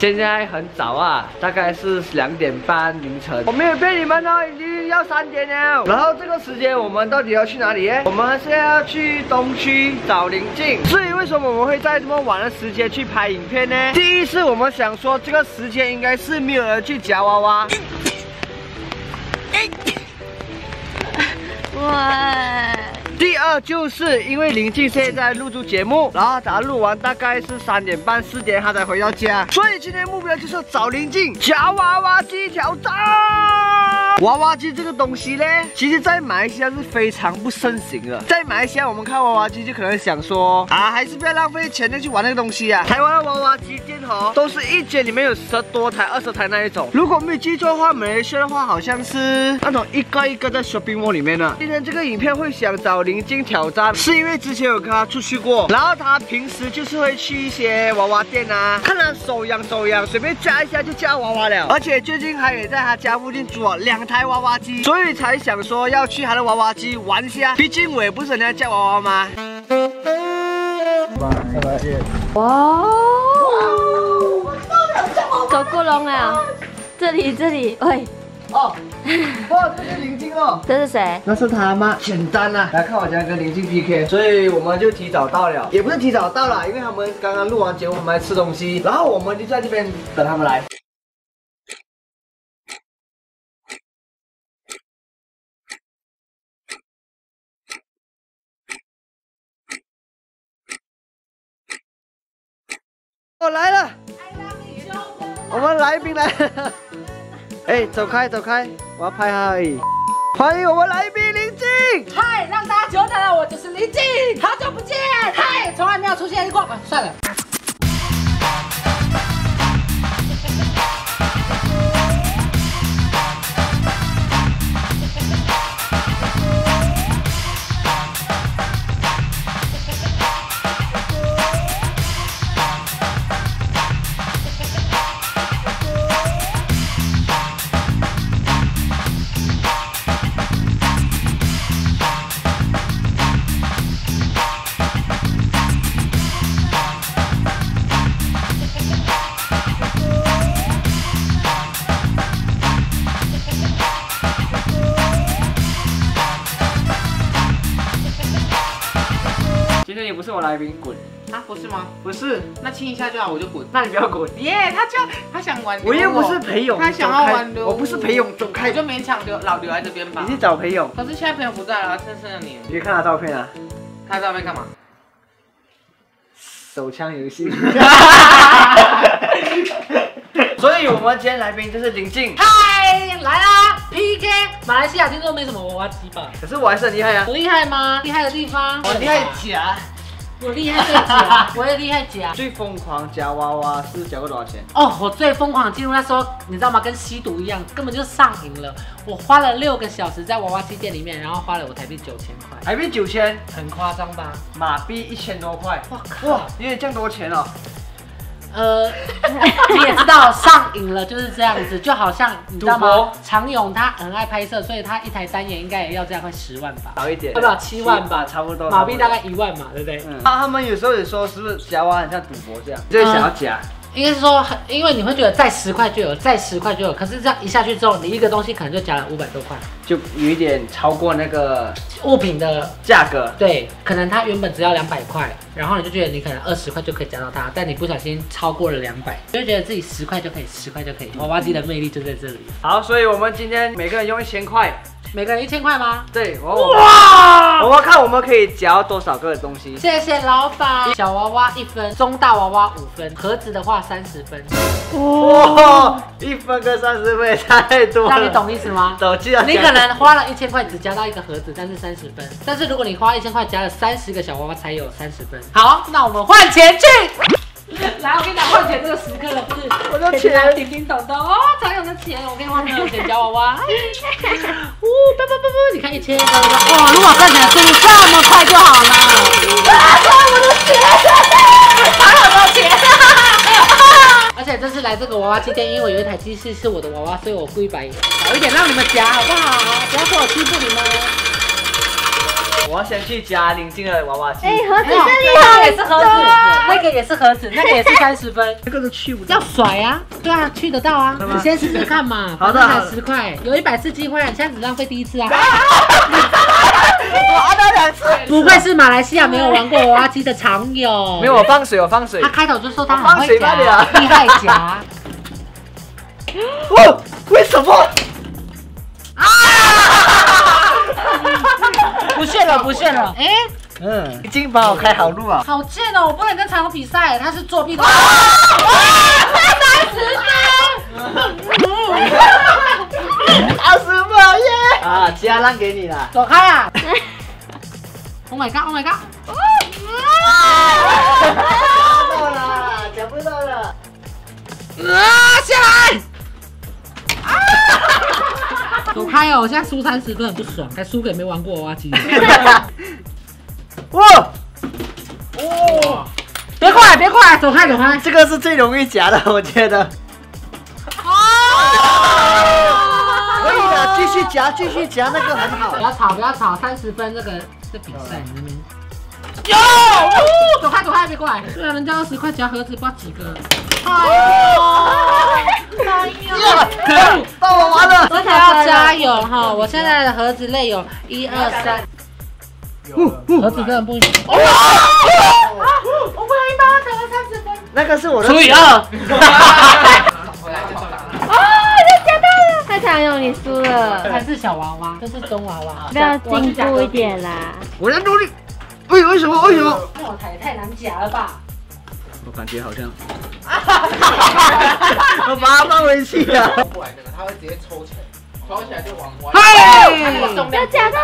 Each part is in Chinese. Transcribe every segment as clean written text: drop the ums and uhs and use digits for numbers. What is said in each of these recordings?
现在很早啊，大概是2点半凌晨。我没有骗你们哦，已经要3点了。然后这个时间我们到底要去哪里耶？我们还是要去东区找林静。至于为什么我们会在这么晚的时间去拍影片呢？第一是我们想说这个时间应该是没有人去夹娃娃。哇！ 第二就是因为林静现在录制节目，然后他录完大概是3点半4点，他才回到家。所以今天目标就是找林静夹娃娃机挑战。娃娃机这个东西呢，其实在马来西亚是非常不盛行的。在马来西亚，我们看娃娃机就可能想说啊，还是不要浪费钱再去玩那个东西啊。台湾的娃娃机店哦，都是一间里面有10多台、20台那一种。如果没有记错的话，马来西亚的话好像是那种一个一个在 shopping mall 里面的。今天这个影片会想找林静挑战，是因为之前有跟他出去过，然后他平时就是会去一些娃娃店啊，看他手痒手痒，随便夹一下就夹娃娃了。而且最近还也在他家附近租了2台娃娃机，所以才想说要去他的娃娃机玩一下，毕竟我也不是人家夹娃娃嘛。哇！走过龙啊，这里，喂。 哦，哇，这是林静哦，这是谁？那是他吗？简单啦、啊，来看我家跟林静 PK， 所以我们就提早到了，也不是提早到了，因为他们刚刚录完节目，我们来吃东西，然后我们就在这边等他们来。 我来了，我们来宾来了。哎，走开！我要拍他而已。欢迎我们来宾林静。嗨，让大家久等了，我就是林静，好久不见。嗨，从来没有出现过。算了。不是我来宾，滚！啊，不是吗？不是，那亲一下就好，我就滚。那你不要滚。耶，他想玩。我又不是裴勇，他想要玩的。我不是裴勇，走开！你就勉强留在这边吧。你去找裴勇。可是现在裴勇不在了，剩下你。你看他照片啊？看照片干嘛？手枪游戏。所以我们今天来宾就是林静。嗨，来啦 ！PK， 马来西亚听说没什么娃娃机吧？可是我还是很厉害啊。很厉害吗？厉害的地方。我厉害假。 我厉害夹，我也厉害夹。最疯狂夹娃娃是夹过多少钱？哦，我最疯狂进入那时候，你知道吗？跟吸毒一样，根本就上瘾了。我花了6个小时在娃娃机店里面，然后花了我台币9000块。台币9000，很夸张吧？马币1000多块。哇靠！哇，你也挣多钱哦。你也知道上瘾了就是这样子，就好像你知道吗？常勇他很爱拍摄，所以他一台单眼应该也要这样快10万吧，少一点，对吧？7万吧，差不多，马币大概1万嘛，对不对？那他们有时候也说是不是夹娃很像赌博这样，就是想要夹。应该是说，因为你会觉得再10块就有，可是这样一下去之后，你一个东西可能就夹了500多块，就有一点超过那个物品的价格。对，可能它原本只要200块，然后你就觉得你可能20块就可以夹到它，但你不小心超过了200，就觉得自己10块就可以。娃娃机的魅力就在这里。好，所以我们今天每个人用1000块。 每个人1000块吗？对，我们看我们可以夹多少个东西。谢谢老板。小娃娃1分，中大娃娃5分，盒子的话30分。哇，1分跟30分也太多了。那你懂意思吗？懂，记得。你可能花了1000块只夹到一个盒子，但是30分。但是如果你花1000块夹了30个小娃娃，才有30分。好，那我们换钱去。 来，我跟你讲，换钱这个时刻了，不是我的钱叮叮咚咚哦，常有的钱，我跟你换成钱夹娃娃，呜，不，你看1000个，哇，如果赚钱速度这么快就好了，啊，我的钱，还有多少钱？而且这次来这个娃娃机店，因为有一台机器是我的娃娃，所以我故意摆少一点让你们夹，好不好？不要说我欺负你们。我要先去加邻近的娃娃机。哎，盒子这里好多，那个也是盒子，那个也是30分。这个是去不要甩啊，对啊，去得到啊。你先试试看嘛。好的，才10块，有100次机会，你现在只浪费第1次啊。我玩了2次。不愧是马来西亚没有玩过娃娃机的常友。没有，我放水，我放水。他开头就说他很会夹，厉害夹。哦，为什么？啊！不炫了，不炫了！哎，嗯，已经帮我开好路了。好贱哦！我不能跟常友比赛，他是作弊的。30分，20秒耶！啊，其他让给你了，走开啊 ！Oh my god! Oh my god! 夹不到了！啊，下来！ 走开哦！我现在输30分很不爽，还输给没玩过娃娃机。哇！哇！别过来，别过来，走开，走开！这个是最容易夹的，我觉得。哦！可以的，继续夹，继续夹，那个很好。不要吵，不要吵，30分这个是比赛，明明。有！走开，走开，别过来！对啊，人家20块夹盒子，不知道几个。 哎呦！到我玩了，真的要加油哈！我现在的盒子内有1、2、3，盒子真的不行。我不小心帮他得了30分。那个是我的除以2。哦，又加到了！太常友，你输了。还是小娃娃，这是中娃娃，不要进步一点啦。我在努力。哎，为什么？为什么？我太难夹了吧？我感觉好像。 我把它放回去啊！不玩那个，它会直接抽起来，抽起来就往歪。要夹到！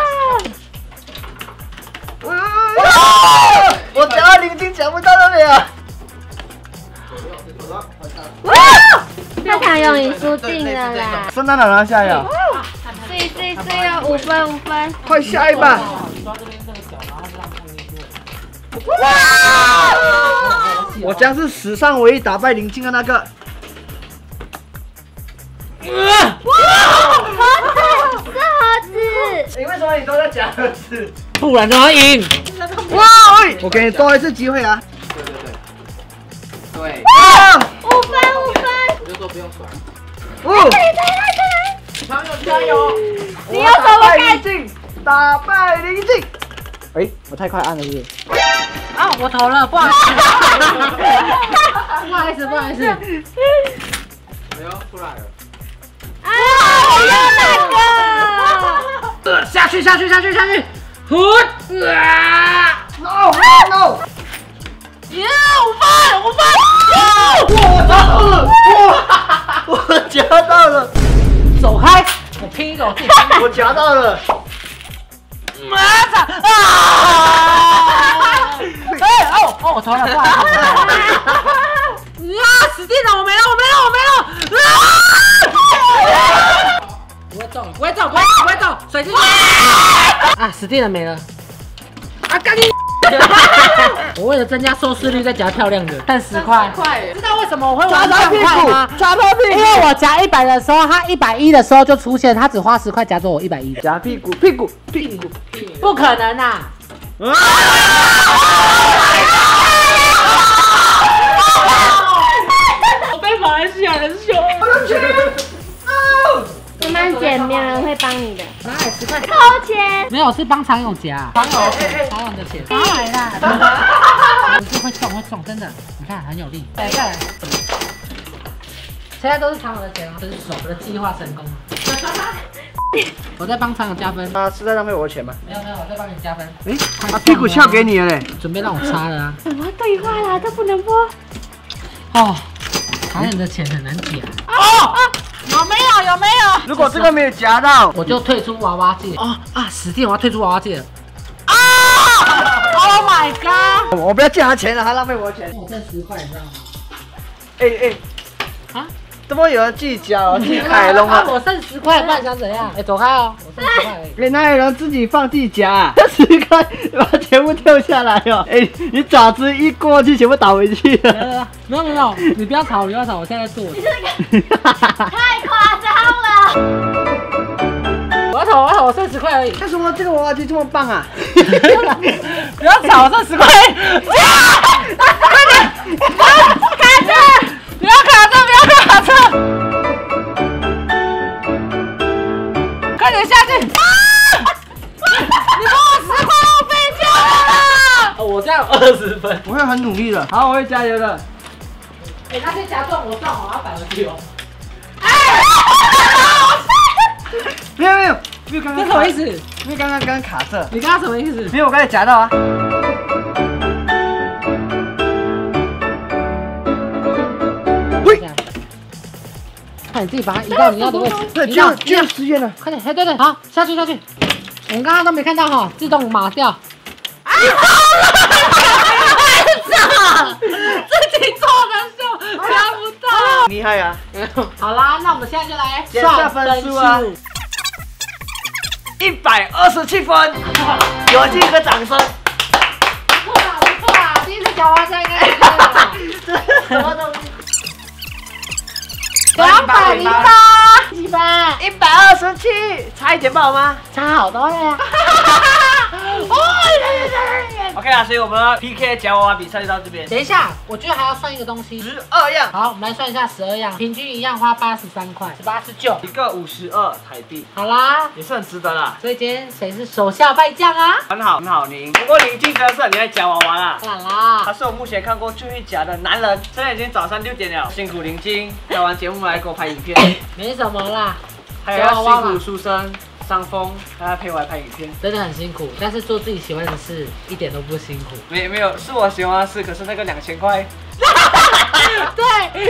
我夹到零斤，夹不到那里啊！那常友你输定了啦！圣诞老人下一个，碎啊！5分，快下一把！哇！ 我将是史上唯一打败林静的那个。哇！是盒子。你为什么你都在夹盒子？不然怎么赢？哇！我给你多一次机会啊！对。哇！5分。你就说不用甩。哦！加油！你要怎么改进？打败林静。哎，我太快按了是不是？ 啊！我投了，不好意思，不好意思。哎呦，出来了！啊！我要那个！下去！滚！啊 ！No！ 耶！5分！我夹到了！走开！我拼一个！我夹到了！妈的！啊！ 哦，我投了，不好意思。啊！死定了，我没了！啊！不会中，水晶球。啊！死定了，没了。啊！赶紧！我为了增加收视率，再夹漂亮的，但10块。知道为什么我会玩10块吗？抓到屁股！因为我夹100的时候，他110的时候就出现，他只花10块夹走我110。夹屁股！不可能呐！ 我被马来西亚人凶！慢慢捡，没有人会帮你的。10块扣钱。没有，是帮常友夹。常友的钱。当然啦。你是会中，真的。你看很有力。再来。现在都是常友的钱，真是我的计划成功。 我在帮常友加分，他是在浪费我的钱吗？没有，我在帮你加分。哎，把屁股翘给你了嘞，准备让我擦了啊！什么对话啦，都不能播。哦，常友的钱很难夹。哦，有没有？如果这个没有夹到，我就退出娃娃界。哦啊，死定！我要退出娃娃界了。啊 ！Oh my god！ 我不要借他钱了，他浪费我的钱。我挣10块，你知道吗？哎，啊！ 怎么有人自己夹哦？自己摆弄啊！我剩10块，不然想怎样？哎，走开哦！我剩10块而已。哎，那有人自己放自己夹，10块把全部掉下来哦！哎，你爪子一过去，全部倒回去了。没有，你不要吵，我现在做。你这个太夸张了！我要吵我吵，30块而已。为什么这个娃娃机这么棒啊？不要吵，30块！快点，卡车！不要卡车，不要卡车！快点下去！你帮我10块，我被救了！我这样20分，我会很努力的。好，我会加油的。哎，那些夹撞我撞好，要摆回去哦。没有没有没有，刚刚什么意思？因为刚刚卡着。你刚刚什么意思？没有，我刚才夹到啊。喂！快点，自己把它移到你要的位置。对，就10元了。快点，哎对对，好，下去下去。我们刚刚都没看到哈，自动码掉。啊！好了，自己做的。 厉害啊！好啦，那我们现在就来算分数啊！127分，有请一个掌声！不错啦，不错啦，第一次夹娃娃应该很棒吧？什么东西？208，127，差一点不好吗？差好多了。 OK 啦，所以我们 PK 夹娃娃比赛就到这边。等一下，我觉得还要算一个东西，12样。好，我们来算一下12样，平均一样花83块，18、19，一个52台币。好啦，也是很值得啦。所以今天谁是手下败将啊？很好，很好，您。不过您竞争是很厉害夹娃娃啦。当然啦，他是我目前看过最会夹的男人。现在已经早上6点了，辛苦林晶，拍完节目来给我拍影片。没什么啦，还要辛苦书生。 上风，他陪我来拍影片，真的很辛苦，但是做自己喜欢的事一点都不辛苦。没有，是我喜欢的事，可是那个2000块，对，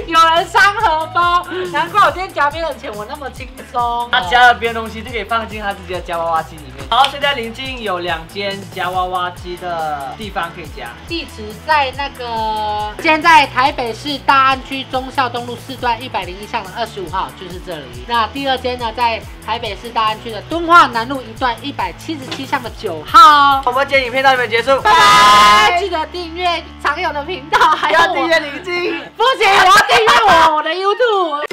有人伤荷包，难怪我今天夹别人钱我那么轻松。他夹了别的东西就可以放进他自己的夹娃娃机里面。好，现在临近有2间夹娃娃机的地方可以夹，地址在那个，现在台北市大安区忠孝东路4段101巷的25号，就是这里。那第2间呢，在台北市大安区的 敦化南路1段177巷的9号，我们今天影片到这边结束，拜拜！记得订阅常有的频道，还有订阅林晶，不行，我要订阅我的 YouTube。